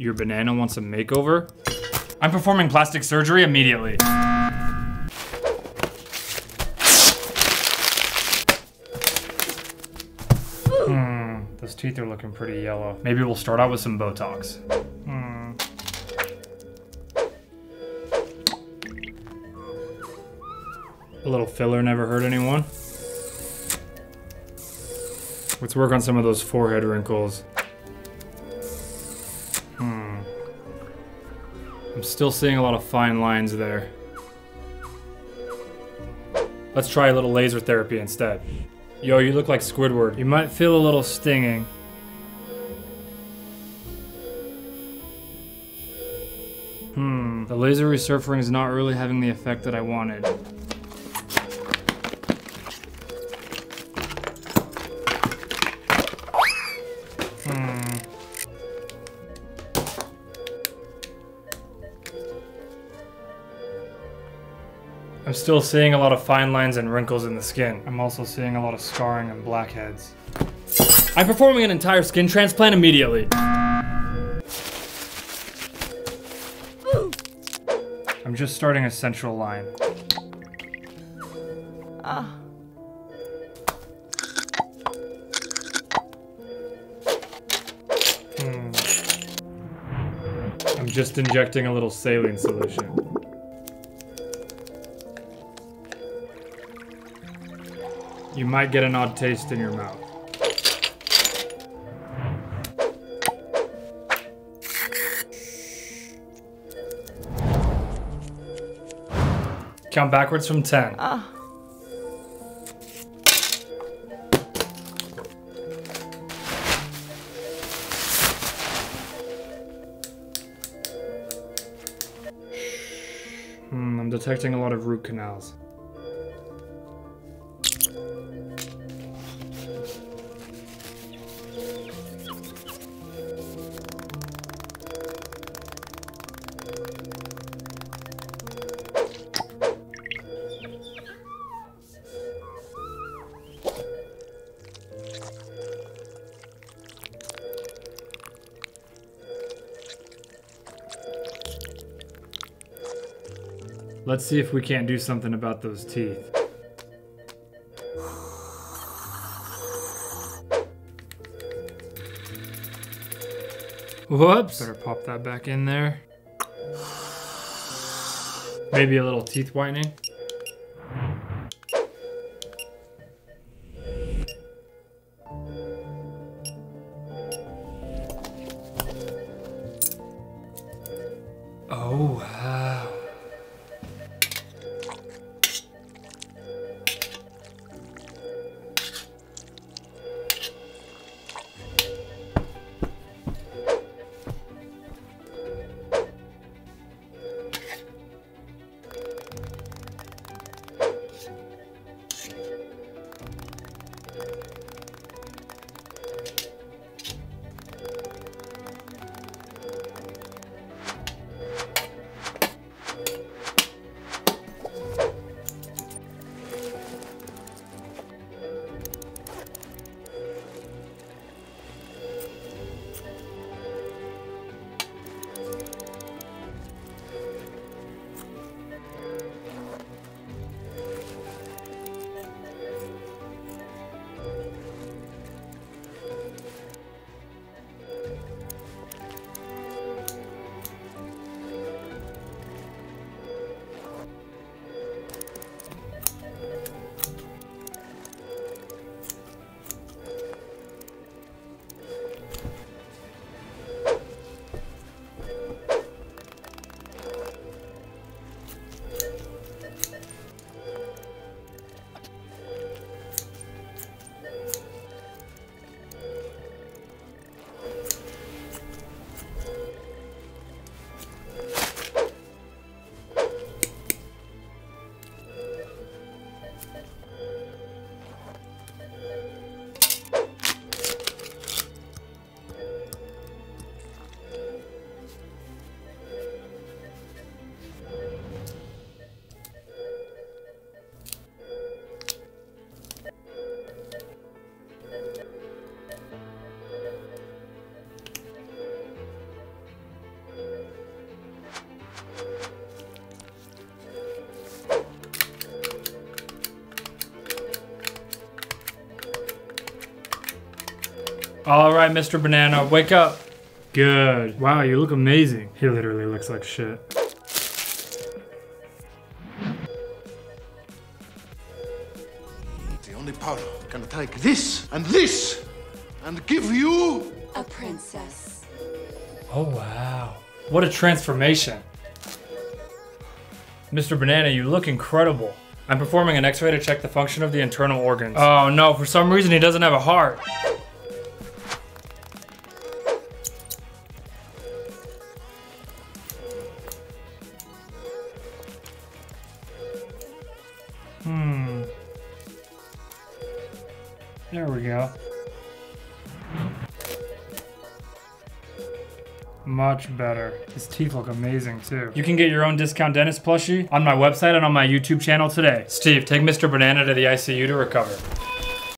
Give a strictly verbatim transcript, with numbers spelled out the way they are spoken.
Your banana wants a makeover? I'm performing plastic surgery immediately. Hmm, those teeth are looking pretty yellow. Maybe we'll start out with some Botox. Hmm. A little filler never hurt anyone. Let's work on some of those forehead wrinkles. Hmm. I'm still seeing a lot of fine lines there. Let's try a little laser therapy instead. Yo, you look like Squidward. You might feel a little stinging. Hmm. The laser resurfacing is not really having the effect that I wanted. I'm still seeing a lot of fine lines and wrinkles in the skin. I'm also seeing a lot of scarring and blackheads. I'm performing an entire skin transplant immediately. Ooh. I'm just starting a central line. Ah. Hmm. I'm just injecting a little saline solution. You might get an odd taste in your mouth. Count backwards from ten. Uh. Hmm, I'm detecting a lot of root canals. Let's see if we can't do something about those teeth. Whoops! Better pop that back in there. Maybe a little teeth whitening. Oh, wow. All right, Mister Banana, wake up. Good. Wow, you look amazing. He literally looks like shit. The only power can take this and this and give you a princess. Oh, wow. What a transformation. Mister Banana, you look incredible. I'm performing an x-ray to check the function of the internal organs. Oh no, for some reason he doesn't have a heart. Hmm. There we go. Much better. His teeth look amazing too. You can get your own discount dentist plushie on my website and on my YouTube channel today. Steve, take Mister Banana to the I C U to recover.